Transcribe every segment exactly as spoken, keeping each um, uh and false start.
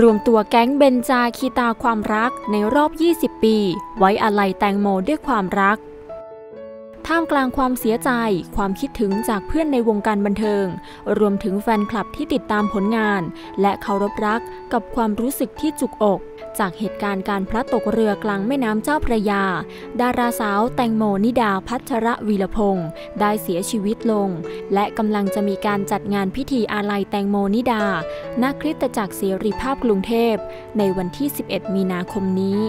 รวมตัวแก๊งเบนจาคีตาความรักในรอบยี่สิบปีไว้อาลัยแตงโมด้วยความรักท่ามกลางความเสียใจความคิดถึงจากเพื่อนในวงการบันเทิงรวมถึงแฟนคลับที่ติดตามผลงานและเคารพรักกับความรู้สึกที่จุกอกจากเหตุการณ์การพลัดตกเรือกลางแม่น้ำเจ้าพระยาดาราสาวแตงโมนิดาภัทรวีรพงศ์ได้เสียชีวิตลงและกำลังจะมีการจัดงานพิธีอาลัยแตงโมนิดาณคริสตจักรเสรีภาพกรุงเทพในวันที่สิบเอ็ดมีนาคมนี้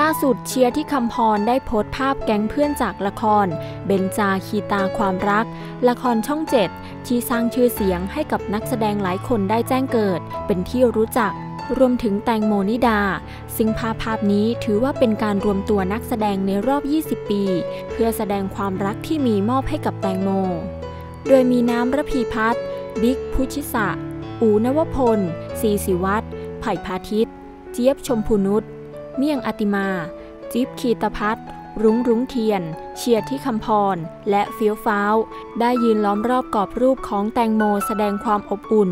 ล่าสุดเชียร์ที่คำพรได้โพสต์ภาพแก๊งเพื่อนจากละครเบญจาคีตาความรักละครช่องเจ็ดที่สร้างชื่อเสียงให้กับนักแสดงหลายคนได้แจ้งเกิดเป็นที่รู้จักรวมถึงแตงโมนิดาซึ่งภาพภาพนี้ถือว่าเป็นการรวมตัวนักแสดงในรอบยี่สิบปีเพื่อแสดงความรักที่มีมอบให้กับแตงโมโดยมีน้ำระพีพัฒน์บิ๊กพุชิสะอูนวพลซีศิวัฒน์ไผ่พาทิตเจี๊ยบชมพูนุชเมี่ยงอติมาจิ๊บคีตภัทรรุ้งรุ้งเทียนเชียร์ที่คำพรและเฟี้ยวฟ้าวได้ยืนล้อมรอบกรอบรูปของแตงโมแสดงความอบอุ่น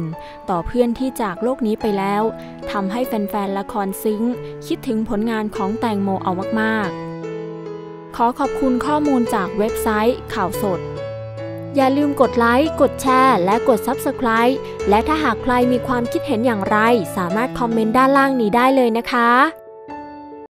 ต่อเพื่อนที่จากโลกนี้ไปแล้วทำให้แฟนๆละครซึ้งคิดถึงผลงานของแตงโมเอามากๆขอขอบคุณข้อมูลจากเว็บไซต์ข่าวสดอย่าลืมกดไลค์กดแชร์และกด ซับสไครบ์ และถ้าหากใครมีความคิดเห็นอย่างไรสามารถคอมเมนต์ด้านล่างนี้ได้เลยนะคะ